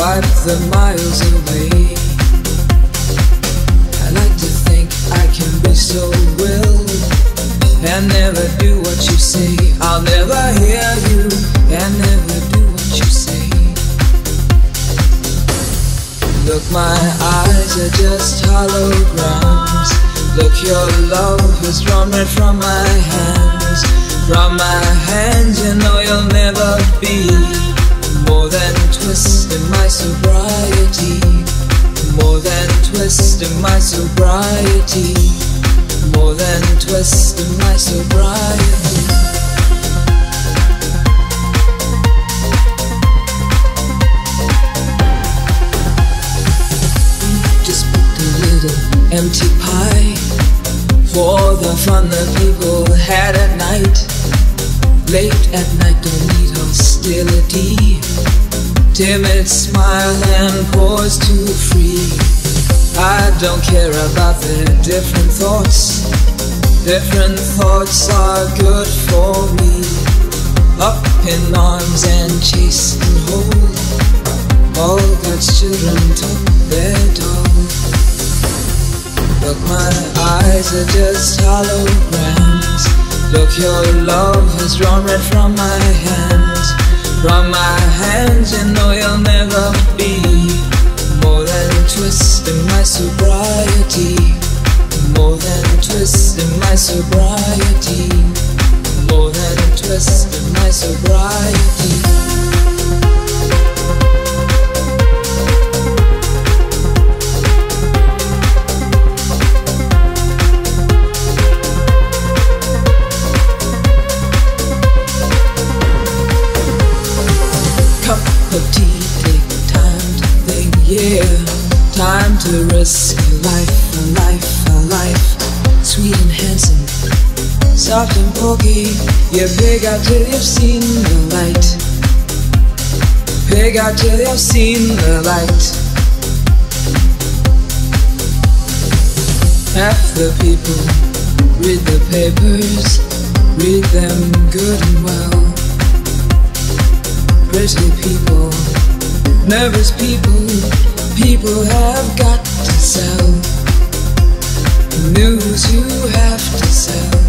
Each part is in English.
vibes are miles away. I like to think I can be so real and never do what you say. I'll never hear you and never do what you say. Look, my eyes are just holograms. Look, your love is drawn right from my hands. From my hands, you know you'll never be more than twist in my sobriety. More than twist in my sobriety. More than twist in my sobriety. Empty pie for the fun that people had at night. Late at night, don't need hostility. Timid smile and pause too free. I don't care about their different thoughts. Different thoughts are good for me. Up in arms and chase and hold. All God's children took their toll. Look, my eyes are just holograms. Look, your love is drawn right from my hands. From my hands, you know you'll never be more than twist in my sobriety. More than twist in my sobriety. More than twist in my sobriety. Cup of tea, take time to think, yeah. Time to risk a life, a life, a life. Sweet and handsome, soft and pokey. You pig out till you've seen the light. Pig out till you've seen the light. Half the people read the papers. Read them good and well. Pretty people, nervous people, people have got to sell. News you have to sell.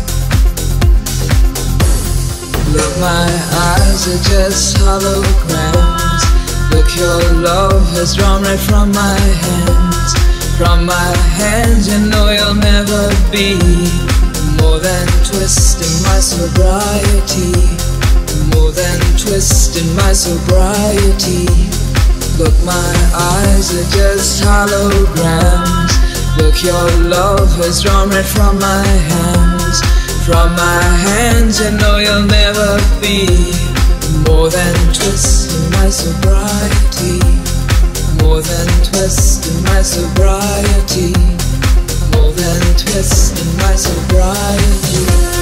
Look, my eyes are just holograms. Look, your love has drawn right from my hands. From my hands, you know you'll never be more than twist in my sobriety. More than twist in my sobriety. Look, my eyes are just holograms. Look, your love is drawn right from my hands. From my hands, you know you'll never be more than twist in my sobriety. More than twist in my sobriety. More than twist in my sobriety.